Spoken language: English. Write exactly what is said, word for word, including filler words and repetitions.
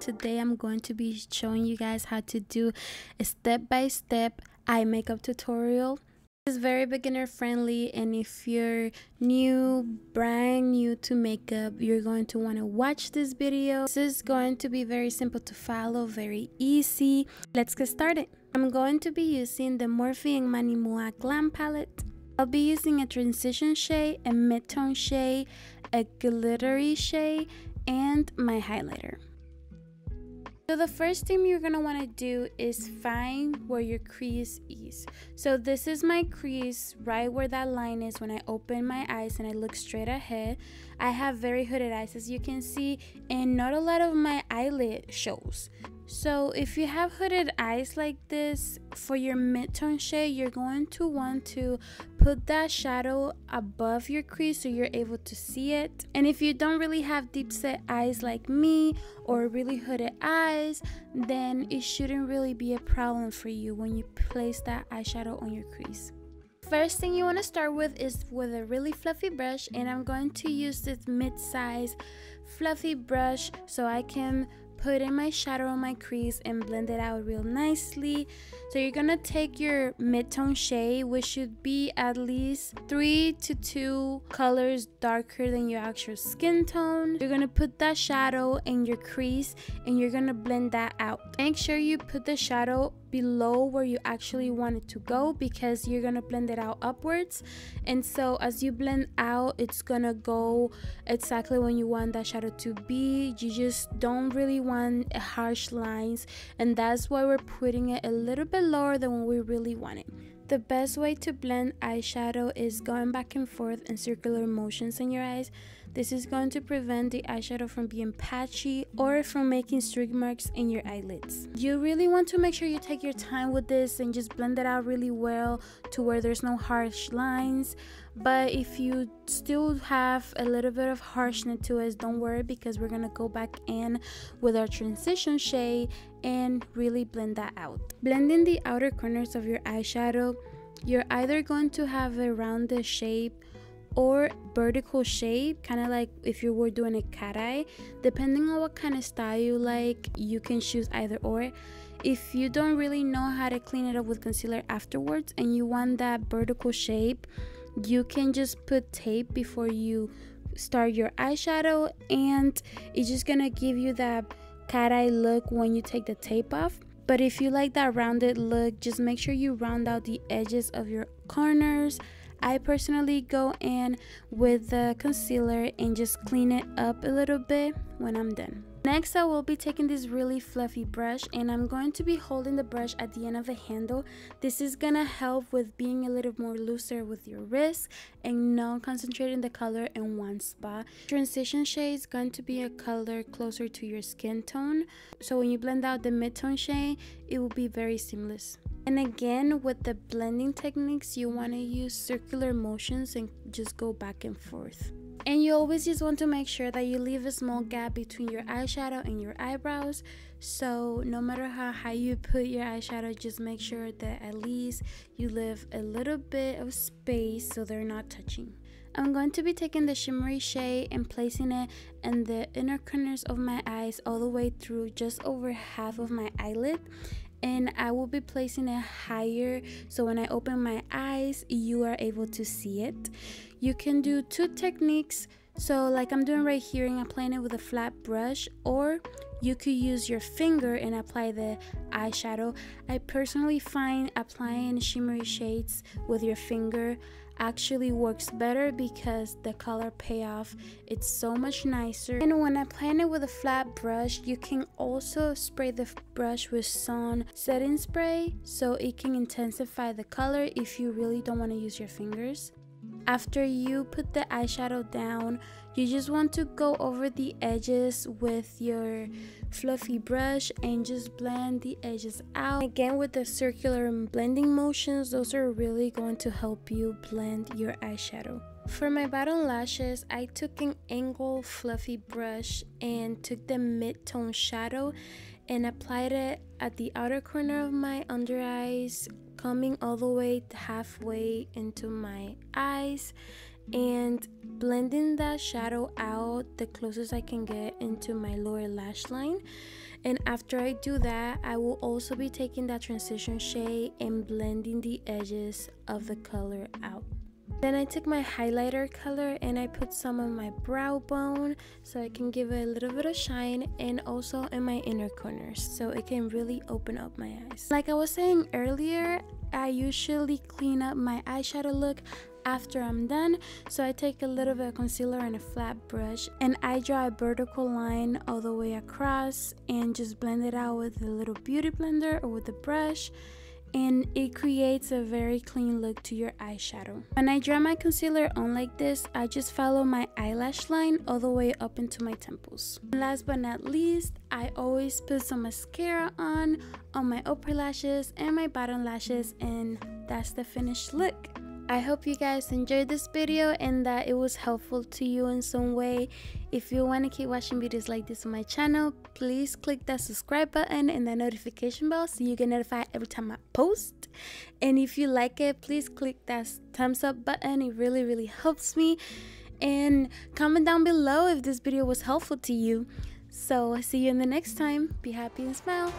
Today I'm going to be showing you guys how to do a step-by-step eye makeup tutorial. This is very beginner friendly, and if you're new, brand new to makeup, you're going to want to watch this video. This is going to be very simple to follow, very easy. Let's get started. I'm going to be using the Morphe and Manimua Glam Palette. I'll be using a transition shade, a mid-tone shade, a glittery shade, and my highlighter. So the first thing you're going to want to do is find where your crease is. So this is my crease, right where that line is when I open my eyes and I look straight ahead. I have very hooded eyes, as you can see, and not a lot of my eyelid shows. So if you have hooded eyes like this, for your mid-tone shade, you're going to want to put that shadow above your crease so you're able to see it. And if you don't really have deep set eyes like me, or really hooded eyes, then it shouldn't really be a problem for you when you place that eyeshadow on your crease. First thing you want to start with is with a really fluffy brush, and I'm going to use this mid-size fluffy brush so I can put in my shadow on my crease and blend it out real nicely. So you're gonna take your mid-tone shade, which should be at least three to two colors darker than your actual skin tone. You're gonna put that shadow in your crease and you're gonna blend that out. Make sure you put the shadow below where you actually want it to go, because you're gonna blend it out upwards, and so as you blend out, it's gonna go exactly when you want that shadow to be. You just don't really want harsh lines, and that's why we're putting it a little bit lower than what we really want it. The best way to blend eyeshadow is going back and forth in circular motions in your eyes. This is going to prevent the eyeshadow from being patchy or from making streak marks in your eyelids. You really want to make sure you take your time with this and just blend it out really well to where there's no harsh lines. But if you still have a little bit of harshness to it, don't worry, because we're going to go back in with our transition shade and really blend that out. Blending the outer corners of your eyeshadow, you're either going to have a rounded shape or vertical shape, kind of like if you were doing a cat eye. Depending on what kind of style you like, you can choose either or. If you don't really know how to clean it up with concealer afterwards and you want that vertical shape, you can just put tape before you start your eyeshadow, and it's just gonna give you that cat eye look when you take the tape off. But if you like that rounded look, just make sure you round out the edges of your corners. I personally go in with the concealer and just clean it up a little bit when I'm done. Next, I will be taking this really fluffy brush, and I'm going to be holding the brush at the end of the handle. This is gonna help with being a little more looser with your wrist and not concentrating the color in one spot. Transition shade is going to be a color closer to your skin tone, so when you blend out the mid-tone shade, it will be very seamless. And again, with the blending techniques, you want to use circular motions and just go back and forth. And you always just want to make sure that you leave a small gap between your eyeshadow and your eyebrows. So no matter how high you put your eyeshadow, just make sure that at least you leave a little bit of space so they're not touching. I'm going to be taking the shimmery shade and placing it in the inner corners of my eyes all the way through just over half of my eyelid. And I will be placing it higher so when I open my eyes, you are able to see it. You can do two techniques, so like I'm doing right here and applying it with a flat brush, or you could use your finger and apply the eyeshadow. I personally find applying shimmery shades with your finger actually works better, because the color payoff, it's so much nicer. And when applying it with a flat brush, you can also spray the brush with some setting spray so it can intensify the color if you really don't want to use your fingers. After you put the eyeshadow down, you just want to go over the edges with your fluffy brush and just blend the edges out. Again, with the circular blending motions, those are really going to help you blend your eyeshadow. For my bottom lashes, I took an angled fluffy brush and took the mid-tone shadow and applied it at the outer corner of my under eyes, coming all the way halfway into my eyes and blending that shadow out the closest I can get into my lower lash line. And after I do that, I will also be taking that transition shade and blending the edges of the color out. Then I took my highlighter color and I put some on my brow bone so I can give it a little bit of shine, and also in my inner corners so it can really open up my eyes. Like I was saying earlier, I usually clean up my eyeshadow look after I'm done, so I take a little bit of concealer and a flat brush and I draw a vertical line all the way across and just blend it out with a little beauty blender or with a brush, and it creates a very clean look to your eyeshadow. When I draw my concealer on like this, I just follow my eyelash line all the way up into my temples. And last but not least, I always put some mascara on on my upper lashes and my bottom lashes, and that's the finished look. I hope you guys enjoyed this video and that it was helpful to you in some way. If you want to keep watching videos like this on my channel, please click that subscribe button and that notification bell so you get notified every time I post. And if you like it, please click that thumbs up button. It really, really helps me. And comment down below if this video was helpful to you. So, see you in the next time. Be happy and smile.